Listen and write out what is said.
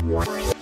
What?